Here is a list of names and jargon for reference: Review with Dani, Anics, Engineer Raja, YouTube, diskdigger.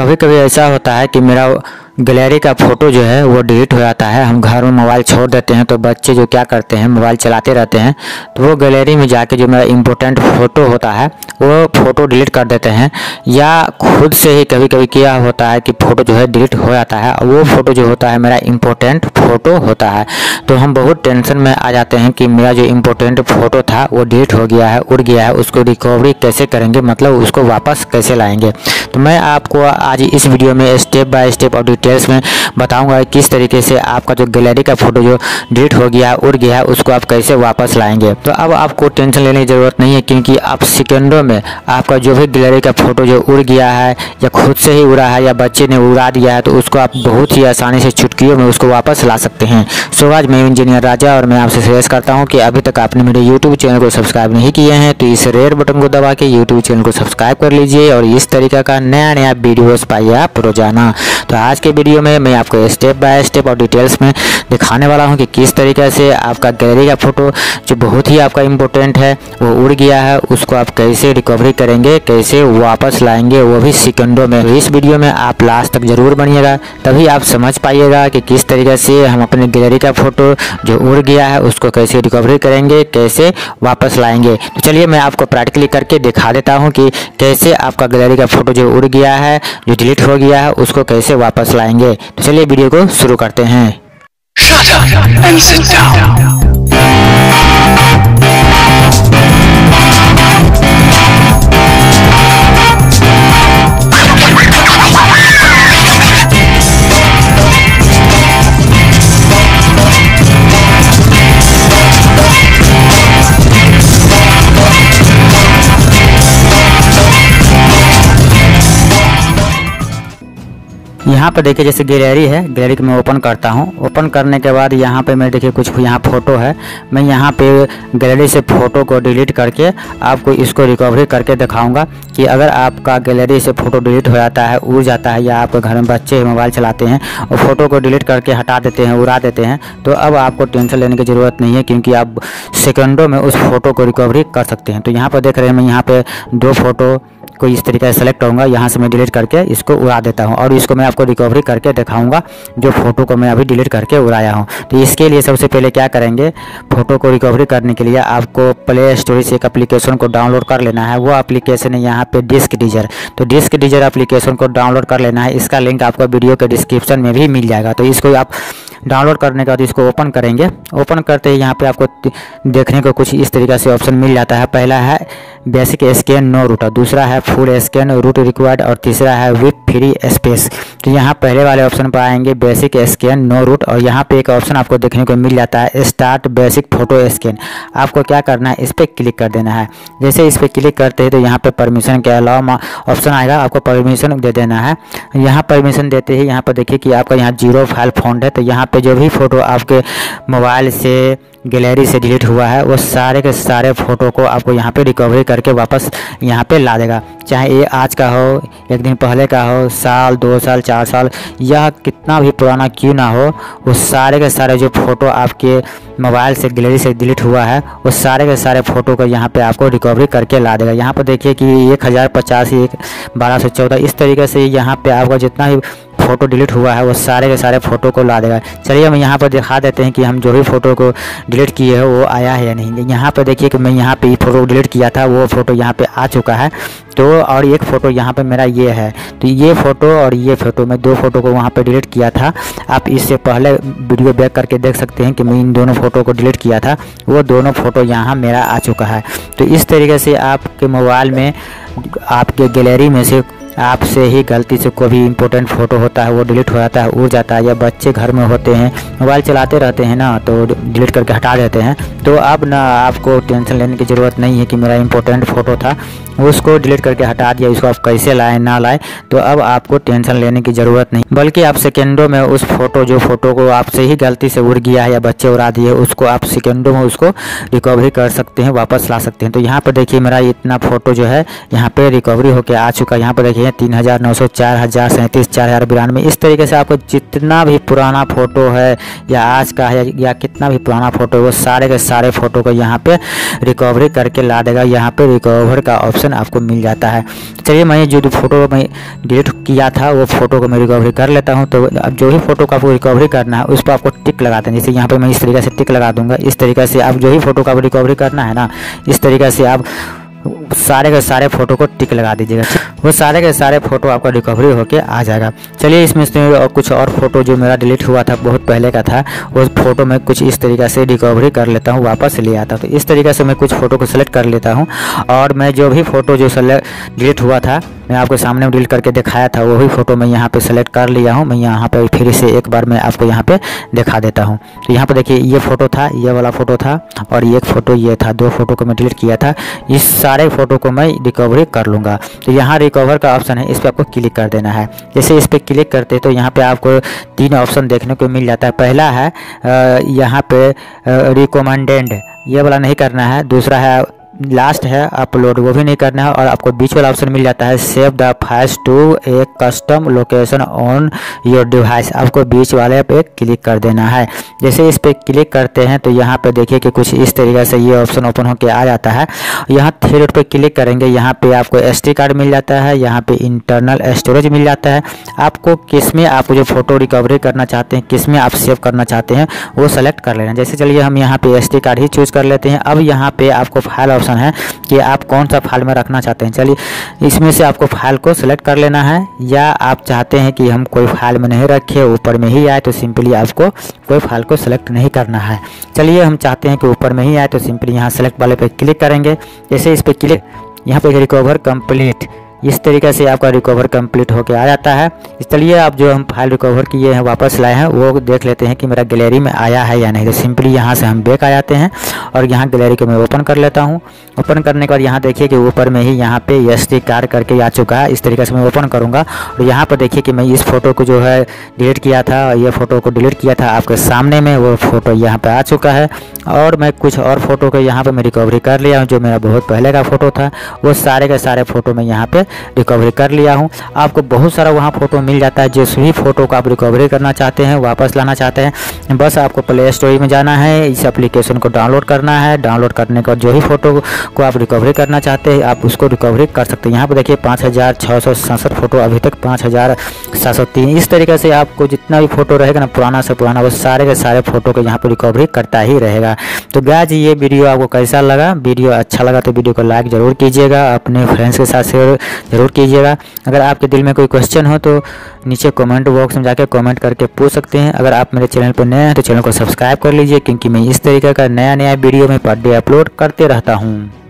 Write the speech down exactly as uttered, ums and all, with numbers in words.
कभी कभी ऐसा होता है कि मेरा गैलरी का फ़ोटो जो है वो डिलीट हो जाता है, हम घर में मोबाइल छोड़ देते हैं तो बच्चे जो क्या करते हैं मोबाइल चलाते रहते हैं, तो वो गैलरी में जाके जो मेरा इम्पोर्टेंट फ़ोटो होता है वो फ़ोटो डिलीट कर देते हैं, या खुद से ही कभी कभी क्या होता है कि फ़ोटो जो है डिलीट हो जाता है, वो फ़ोटो जो होता है मेरा इम्पोर्टेंट फ़ोटो होता है। तो हम बहुत टेंशन में आ जाते हैं कि मेरा जो इम्पोर्टेंट फ़ोटो था वो डिलीट हो गया है, उड़ गया है, उसको रिकवरी कैसे करेंगे, मतलब उसको वापस कैसे लाएँगे। तो मैं आपको आज इस वीडियो में स्टेप बाय स्टेप और डिटेल्स में बताऊंगा किस तरीके से आपका जो गैलरी का फ़ोटो जो डिलीट हो गया उड़ गया है उसको आप कैसे वापस लाएंगे। तो अब आपको टेंशन लेने की ज़रूरत नहीं है, क्योंकि आप सेकंडों में आपका जो भी गैलरी का फ़ोटो जो उड़ गया है या खुद से ही उड़ा है या बच्चे ने उड़ा दिया है, तो उसको आप बहुत ही आसानी से चुटकियों में उसको वापस ला सकते हैं। सो आज मैं इंजीनियर राजा और मैं आपसे सजेस्ट करता हूँ कि अभी तक आपने मेरे यूट्यूब चैनल को सब्सक्राइब नहीं किए हैं तो इस रेड बटन को दबा के यूट्यूब चैनल को सब्सक्राइब कर लीजिए और इस तरीके का नया नया वीडियोज़ पाइए आप रोजाना। तो आज के वीडियो में मैं आपको स्टेप बाय स्टेप और डिटेल्स में दिखाने वाला हूं कि किस तरीके से आपका गैलरी का फ़ोटो जो बहुत ही आपका इम्पोर्टेंट है वो उड़ गया है उसको आप कैसे रिकवरी करेंगे, कैसे वापस लाएंगे, वो भी सेकंडों में। तो इस वीडियो में आप लास्ट तक ज़रूर बनिएगा, तभी आप समझ पाइएगा कि किस तरीके से हम अपने गैलरी का फ़ोटो जो उड़ गया है उसको कैसे रिकवरी करेंगे, कैसे वापस लाएँगे। तो चलिए मैं आपको प्रैक्टिकली करके दिखा देता हूँ कि कैसे आपका गैलरी का फ़ोटो जो उड़ गया है, जो डिलीट हो गया है, उसको कैसे वापस लाएंगे। तो चलिए वीडियो को शुरू करते हैं। Shut up and sit यहाँ पर देखिए जैसे गैलरी है, गैलरी को मैं ओपन करता हूँ। ओपन करने के बाद यहाँ पे मेरे देखिए कुछ यहाँ फ़ोटो है, मैं यहाँ पे गैलरी से फ़ोटो को डिलीट करके आपको इसको रिकवरी करके दिखाऊंगा कि अगर आपका गैलरी से फ़ोटो डिलीट हो जाता है, उड़ जाता है, या आपके घर में बच्चे मोबाइल चलाते हैं और फ़ोटो को डिलीट करके हटा देते हैं, उड़ा देते हैं, तो अब आपको टेंशन लेने की ज़रूरत नहीं है, क्योंकि आप सेकेंडों में उस फ़ोटो को रिकवरी कर सकते हैं। तो यहाँ पर देख रहे हैं मैं यहाँ पर दो फ़ोटो को इस तरीके से सेलेक्ट होगा, यहाँ से मैं डिलीट करके इसको उड़ा देता हूँ और इसको मैं आपको रिकवरी करके दिखाऊंगा जो फ़ोटो को मैं अभी डिलीट करके उड़ाया हूँ। तो इसके लिए सबसे पहले क्या करेंगे, फ़ोटो को रिकवरी करने के लिए आपको प्ले स्टोर से एक एप्लीकेशन को डाउनलोड कर लेना है। वो एप्लीकेशन है यहाँ पे डिस्क डिजर। तो डिस्क डिजर एप्लीकेशन को डाउनलोड कर लेना है, इसका लिंक आपको वीडियो के डिस्क्रिप्शन में भी मिल जाएगा। तो इसको आप डाउनलोड करने के बाद इसको ओपन करेंगे। ओपन करते ही यहाँ पे आपको देखने को कुछ इस तरीके से ऑप्शन मिल जाता है। पहला है बेसिक स्कैन नो रूट, दूसरा है फुल स्कैन रूट रिक्वायर्ड और तीसरा है विथ फ्री स्पेस। तो यहाँ पहले वाले ऑप्शन पर आएंगे बेसिक स्कैन नो रूट और यहाँ पे एक ऑप्शन आपको देखने को मिल जाता है स्टार्ट बेसिक फोटो स्कैन। आपको क्या करना है, इस पर क्लिक कर देना है। जैसे इस पर क्लिक करते हैं तो यहाँ पर परमिशन के अलावा ऑप्शन आएगा, आपको परमिशन दे देना है। यहाँ परमिशन देते ही यहाँ पर देखिए कि आपका यहाँ जीरो फाइल फाउंड है, तो यहाँ पे जो भी फ़ोटो आपके मोबाइल से गैलरी से डिलीट हुआ है वो सारे के सारे फ़ोटो को आपको यहाँ पे रिकवरी करके वापस यहाँ पे ला देगा। चाहे ये आज का हो, एक दिन पहले का हो, साल, दो साल, चार साल, यह कितना भी पुराना क्यों ना हो, वो सारे के सारे जो फ़ोटो आपके मोबाइल से गैलरी से डिलीट हुआ है वो सारे के सारे फ़ोटो को यहाँ पे आपको रिकवरी करके ला देगा। यहाँ पर देखिए कि एक हज़ार पचास, एक बारह सौ चौदह, इस तरीके से यहाँ पर आपका जितना भी फ़ोटो डिलीट हुआ है वो सारे के सारे फ़ोटो को ला देगा। चलिए हम यहाँ पर दिखा देते हैं कि हम जो भी फ़ोटो को डिलीट किए हैं वो आया है या नहीं। यहाँ पर देखिए कि मैं यहाँ पे ये फ़ोटो डिलीट किया था, वो फ़ोटो यहाँ पे आ चुका है। तो और एक फ़ोटो यहाँ पे मेरा ये है, तो ये फ़ोटो और ये फ़ोटो, मैं दो फ़ोटो को वहाँ पे डिलीट किया था। आप इससे पहले वीडियो बैक करके देख सकते हैं कि मैं इन दोनों फ़ोटो को डिलीट किया था, वो दोनों फ़ोटो यहाँ मेरा आ चुका है। तो इस तरीके से आपके मोबाइल में आपके गैलरी में से आपसे ही गलती से कोई भी इंपॉर्टेंट फ़ोटो होता है वो डिलीट हो जाता है, उड़ जाता है, या बच्चे घर में होते हैं मोबाइल चलाते रहते हैं ना, तो डिलीट करके हटा देते हैं। तो अब ना आपको टेंशन लेने की ज़रूरत नहीं है कि मेरा इंपॉर्टेंट फ़ोटो था उसको डिलीट करके हटा दिया, उसको आप कैसे लाएँ ना लाएँ। तो अब आपको टेंशन लेने की ज़रूरत नहीं, बल्कि आप सेकेंडों में उस फोटो जो फ़ोटो को आपसे ही गलती से उड़ गया है या बच्चे उड़ा दिए उसको आप सेकेंडों में उसको रिकवरी कर सकते हैं, वापस ला सकते हैं। तो यहाँ पर देखिए मेरा इतना फ़ोटो जो है यहाँ पर रिकवरी होकर आ चुका है। यहाँ पर देखिए तीन हज़ार नौ सौ, चार हज़ार सैंतीस, चार हज़ार बिरानवे। इस तरीके से आपको जितना भी पुराना फ़ोटो है या आज का है या कितना भी पुराना फ़ोटो है वो सारे के सारे फ़ोटो को यहाँ पर रिकवरी करके ला देगा। यहाँ पर रिकवर का ऑप्शन ऑप्शन आपको मिल जाता है। चलिए मैं जो फोटो मैं डिलीट किया था वो फोटो को मैं रिकवरी कर लेता हूँ। तो अब जो भी फोटो को आपको रिकवरी करना है उस पर आपको टिक लगा देना, जैसे यहाँ पे मैं इस तरीके से टिक लगा दूंगा। इस तरीके से आप जो भी फोटो का रिकवरी करना है ना, इस तरीके से आप सारे के सारे फ़ोटो को टिक लगा दीजिएगा, वो सारे के सारे फ़ोटो आपका रिकवरी होके आ जाएगा। चलिए इसमें से और कुछ और फ़ोटो जो मेरा डिलीट हुआ था बहुत पहले का था, वो फ़ोटो मैं कुछ इस तरीके से रिकवरी कर लेता हूँ, वापस ले आता हूँ। तो इस तरीके से मैं कुछ फ़ोटो को सेलेक्ट कर लेता हूँ और मैं जो भी फ़ोटो जो सेलेक्ट डिलीट हुआ था मैं आपको सामने में डिलीट करके दिखाया था, वही फ़ोटो मैं यहाँ पे सेलेक्ट कर लिया हूँ। मैं यहाँ पे फिर से एक बार मैं आपको यहाँ पे दिखा देता हूँ। तो यहाँ पे देखिए ये फ़ोटो था, ये वाला फ़ोटो था और ये एक फ़ोटो ये था, दो फ़ोटो को मैं डिलीट किया था। इस सारे फ़ोटो को मैं रिकवरी कर लूँगा। तो यहाँ रिकवर का ऑप्शन है, इस पर आपको क्लिक कर देना है। जैसे इस पर क्लिक करते तो यहाँ पर आपको तीन ऑप्शन देखने को मिल जाता है। पहला है यहाँ पर रिकमेंडेड, ये वाला नहीं करना है। दूसरा है लास्ट है अपलोड, वो भी नहीं करना है। और आपको बीच वाला ऑप्शन मिल जाता है save the files to a custom location on your device, आपको बीच वाले पे क्लिक कर देना है। जैसे इस पर क्लिक करते हैं तो यहाँ पे देखिए कि कुछ इस तरीके से ये ऑप्शन ओपन होकर आ जाता है। यहाँ थ्री डॉट पे क्लिक करेंगे, यहाँ पे आपको एसडी कार्ड मिल जाता है, यहाँ पे इंटरनल स्टोरेज मिल जाता है। आपको किस में आप जो फोटो रिकवरी करना चाहते हैं, किस में आप सेव करना चाहते हैं, वो सेलेक्ट कर लेना। जैसे चलिए हम यहाँ पे एसडी कार्ड ही चूज़ कर लेते हैं। अब यहाँ पे आपको फाइल ऑप्शन है कि आप कौन सा फाइल में रखना चाहते हैं। चलिए इसमें से आपको फाइल को सिलेक्ट कर लेना है, या आप चाहते हैं कि हम कोई फाइल में नहीं रखे, ऊपर में ही आए, तो सिंपली आपको कोई फाइल को सिलेक्ट नहीं करना है। चलिए हम चाहते हैं कि ऊपर में ही आए, तो सिंपली यहाँ सेलेक्ट वाले पे क्लिक करेंगे। जैसे इस पर क्लिक, यहाँ पे रिकवर कंप्लीट, इस तरीके से आपका रिकवर कंप्लीट होकर आ जाता है। चलिए आप जो हम फाइल रिकवर किए हैं वापस लाए हैं वो देख लेते हैं कि मेरा गैलरी में आया है या नहीं। तो सिंपली यहाँ से हम बैक आ जाते हैं और यहाँ गैलरी को मैं ओपन कर लेता हूँ। ओपन करने के बाद यहाँ देखिए कि ऊपर में ही यहाँ पे एस डी कार्ड करके आ चुका है। इस तरीके से मैं ओपन करूँगा और यहाँ पर देखिए कि मैं इस फोटो को जो है डिलीट किया था, ये फ़ोटो को डिलीट किया था आपके सामने में, वो फ़ोटो यहाँ पर आ चुका है। और मैं कुछ और फ़ोटो को यहाँ पर मैं रिकवरी कर लिया हूँ, जो मेरा बहुत पहले का फ़ोटो था वो सारे के सारे फ़ोटो मैं यहाँ पर रिकवरी कर लिया हूं। आपको बहुत सारा वहां फ़ोटो मिल जाता है, जिस भी फ़ोटो को आप रिकवरी करना चाहते हैं, वापस लाना चाहते हैं, बस आपको प्ले स्टोर में जाना है, इस एप्लीकेशन को डाउनलोड करना है। डाउनलोड करने के बाद जो भी फ़ोटो को आप रिकवरी करना चाहते हैं आप उसको रिकवरी कर सकते हैं। यहाँ पर देखिए पाँच हज़ार छः सौ सड़सठ फ़ोटो अभी तक पाँच हज़ार सात सौ तीन। इस तरीके से आपको जितना भी फ़ोटो रहेगा ना, पुराना से पुराना, वो सारे के सारे फ़ोटो को यहाँ पर रिकवरी करता ही रहेगा। तो गाइस ये वीडियो आपको कैसा लगा? वीडियो अच्छा लगा तो वीडियो को लाइक ज़रूर कीजिएगा, अपने फ्रेंड्स के साथ शेयर ज़रूर कीजिएगा। अगर आपके दिल में कोई क्वेश्चन हो तो नीचे कमेंट बॉक्स में जाकर कमेंट करके पूछ सकते हैं। अगर आप मेरे चैनल पर नए हैं तो चैनल को सब्सक्राइब कर लीजिए, क्योंकि मैं इस तरीके का नया नया वीडियो में पर डे अपलोड करते रहता हूँ।